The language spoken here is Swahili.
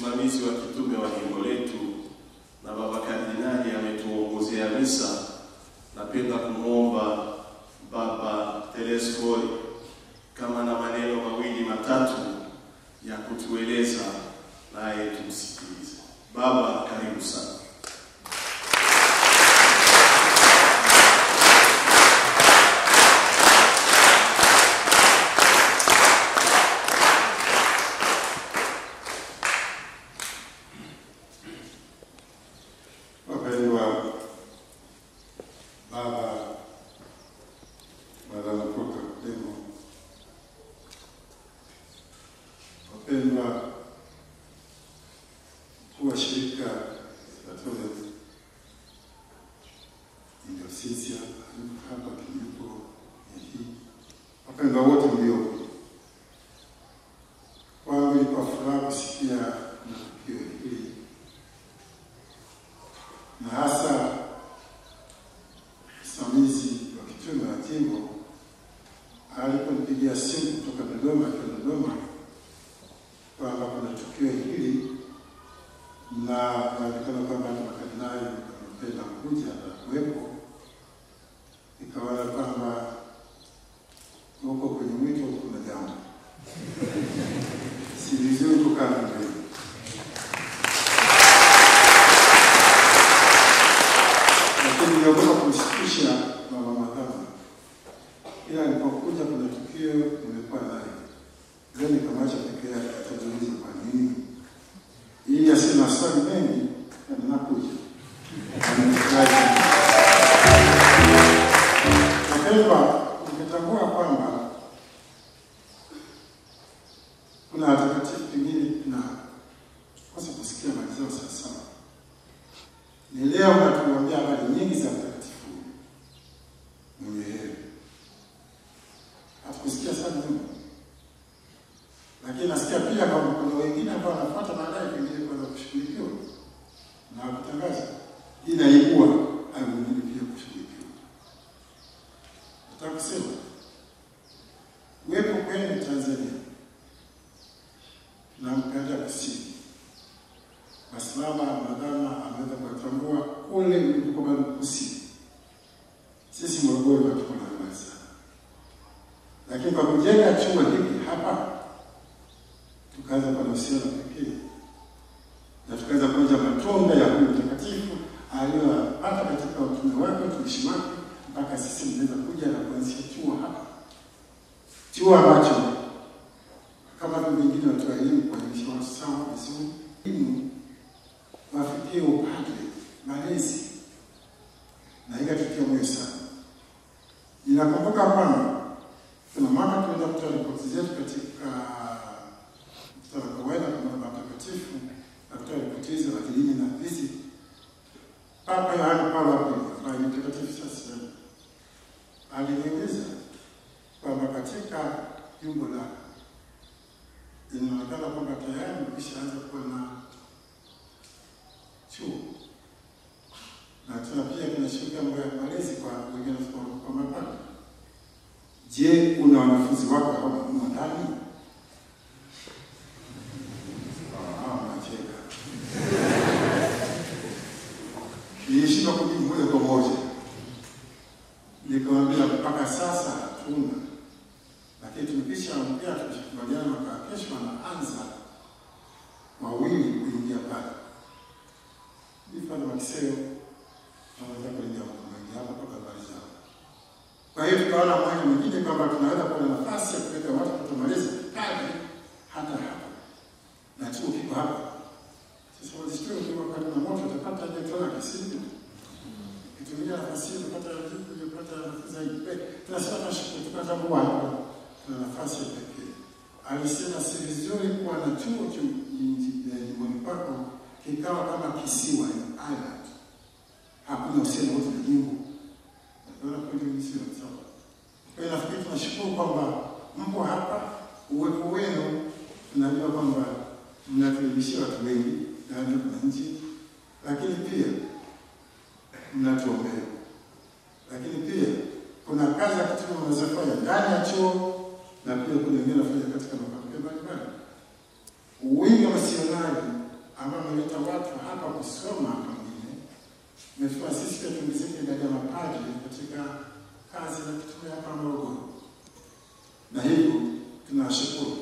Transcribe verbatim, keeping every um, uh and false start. msimamizi wa kitume wa jimbo letu na baba kardinali ametuongozea misa. Napenda kumwomba Baba Telesfori kama na maneno mawili matatu ya kutueleza, naye tumsikilize. Baba, karibu sana. Na pia kuna wengine wanafanya katika mapokeo mbalimbali. Wengi wa misionari wakaleta watu hapa kusoma pengine. Mheshimiwa sisi kwa tumiziki ndani ya mapadri katika kazi ya kutumia hapa Morogoro. Na hivyo tunashukuru.